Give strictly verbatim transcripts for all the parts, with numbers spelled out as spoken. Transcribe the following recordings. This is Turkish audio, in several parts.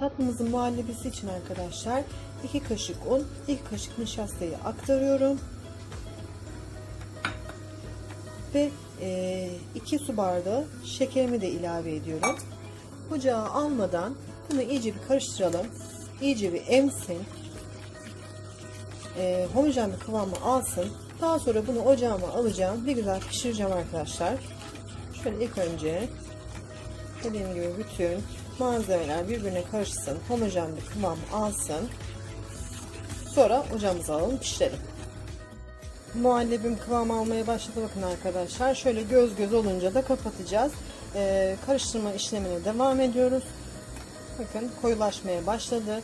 Tatlımızın muhallebisi için arkadaşlar iki kaşık un, bir kaşık nişastayı aktarıyorum ve iki su bardağı şekerimi de ilave ediyorum. Ocağa almadan bunu iyice bir karıştıralım, iyice bir emsin, e, homojen bir kıvamı alsın. Daha sonra bunu ocağıma alacağım, bir güzel pişireceğim arkadaşlar. Şöyle ilk önce dediğim gibi bütün malzemeler birbirine karışsın, homojen bir kıvam alsın. Sonra ocağımıza alalım, pişirelim. Muhallebim kıvam almaya başladı bakın arkadaşlar. Şöyle göz göz olunca da kapatacağız. Ee, karıştırma işlemine devam ediyoruz. Bakın koyulaşmaya başladı.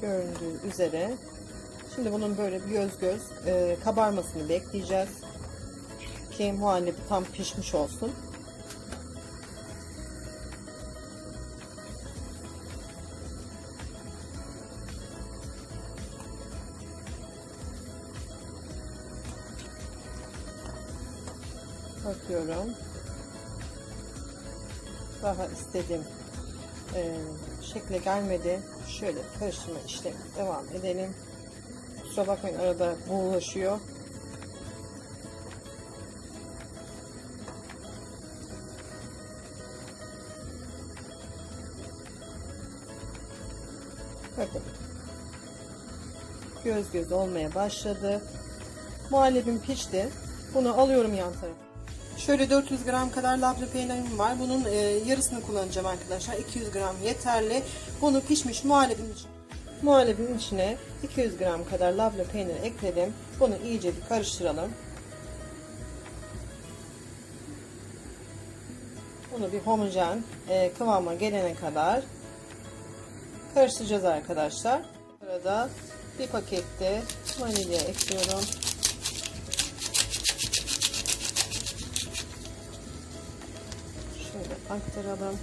Göründüğü üzere. Şimdi bunun böyle göz göz e, kabarmasını bekleyeceğiz ki muhallebi tam pişmiş olsun. Bakıyorum. Daha istedim. E, şekle gelmedi. Şöyle karıştırma işlemi devam edelim. Kusura bakmayın arada buğulaşıyor. Bakın. Göz göz olmaya başladı. Muhallebim pişti. Bunu alıyorum yan tarafa. Şöyle dört yüz gram kadar labne peynirim var. Bunun e, yarısını kullanacağım arkadaşlar. iki yüz gram yeterli. Bunu pişmiş muhallebim için. Muhallebinin içine iki yüz gram kadar labne peyniri ekledim. Bunu iyice bir karıştıralım. Bunu bir homojen kıvama gelene kadar karıştıracağız arkadaşlar. Burada bir pakette vanilya ekliyorum. Şöyle aktaralım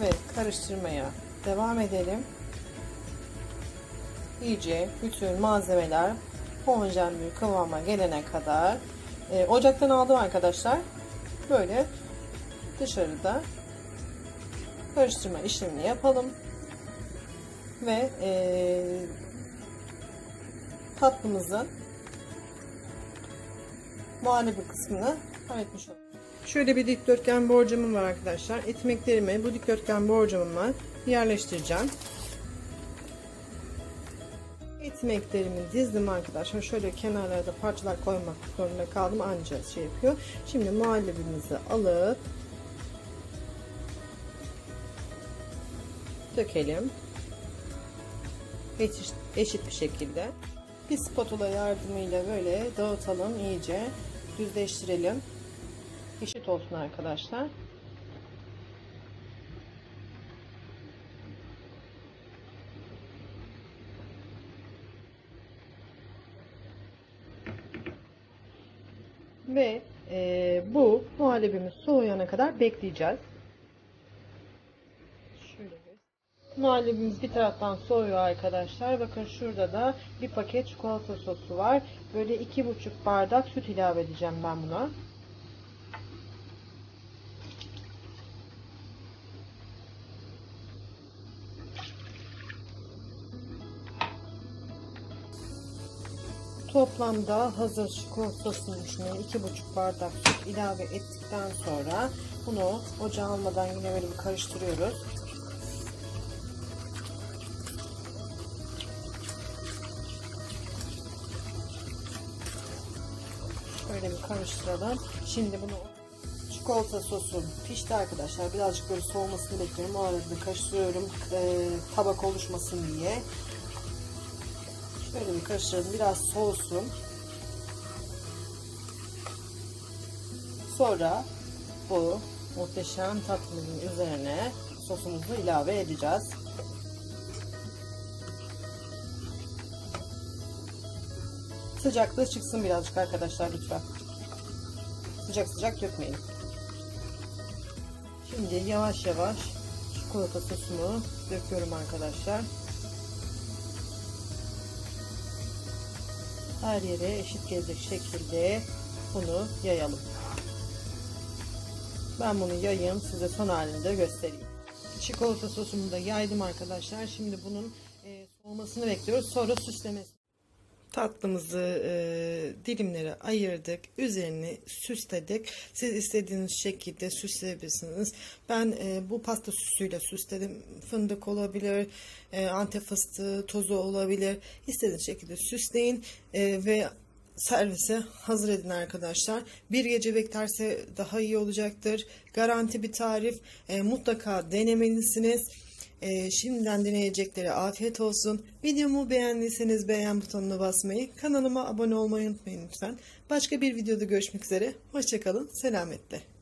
ve karıştırmaya devam edelim. İyice bütün malzemeler homojen bir kıvama gelene kadar e, ocaktan aldım arkadaşlar. Böyle dışarıda karıştırma işlemini yapalım ve e, tatlımızın muhallebi kısmını halletmiş olduk. Şöyle bir dikdörtgen borcamım var arkadaşlar. Ekmeklerimi bu dikdörtgen borcamıma yerleştireceğim. Ekmeklerimi dizdim arkadaşlar. Şöyle kenarlarda parçalar koymak zorunda kaldım. Ancak şey yapıyor. Şimdi muhallebimizi alıp dökelim. Eşit, eşit bir şekilde. Bir spatula yardımıyla böyle dağıtalım. İyice düzleştirelim. Eşit olsun arkadaşlar. Ve e, bu muhallebimiz soğuyana kadar bekleyeceğiz. Şöyle. Muhallebimiz bir taraftan soğuyor arkadaşlar. Bakın şurada da bir paket çikolata sosu var. Böyle iki buçuk bardak süt ilave edeceğim ben buna. Toplamda hazır çikolata sosunun içine iki buçuk bardak süt ilave ettikten sonra bunu ocağa almadan yine böyle bir karıştırıyoruz. Böyle bir karıştıralım. Şimdi bunu çikolata sosu pişti arkadaşlar. Birazcık böyle soğumasını bekliyorum. O arada karıştırıyorum e, tabak oluşmasın diye. Şöyle bir karıştıralım, biraz soğusun. Sonra bu muhteşem tatlımızın üzerine sosumuzu ilave edeceğiz. Sıcaklığı çıksın birazcık arkadaşlar lütfen. Sıcak sıcak dökmeyin. Şimdi yavaş yavaş çikolata sosumu döküyorum arkadaşlar. Her yere eşit gelecek şekilde bunu yayalım. Ben bunu yayayım, size son halini de göstereyim. Çikolata sosumu da yaydım arkadaşlar. Şimdi bunun e, soğumasını bekliyoruz. Sonra süslemesi. Tatlımızı e, dilimlere ayırdık. Üzerini süsledik. Siz istediğiniz şekilde süsleyebilirsiniz. Ben e, bu pasta süsüyle süsledim. Fındık olabilir, e, antep fıstığı tozu olabilir. İstediğiniz şekilde süsleyin e, ve servise hazır edin arkadaşlar. Bir gece beklerse daha iyi olacaktır. Garanti bir tarif. E, mutlaka denemelisiniz. E, şimdiden deneyeceklere afiyet olsun. Videomu beğendiyseniz beğen butonuna basmayı, kanalıma abone olmayı unutmayın lütfen. Başka bir videoda görüşmek üzere. Hoşça kalın. Selametle.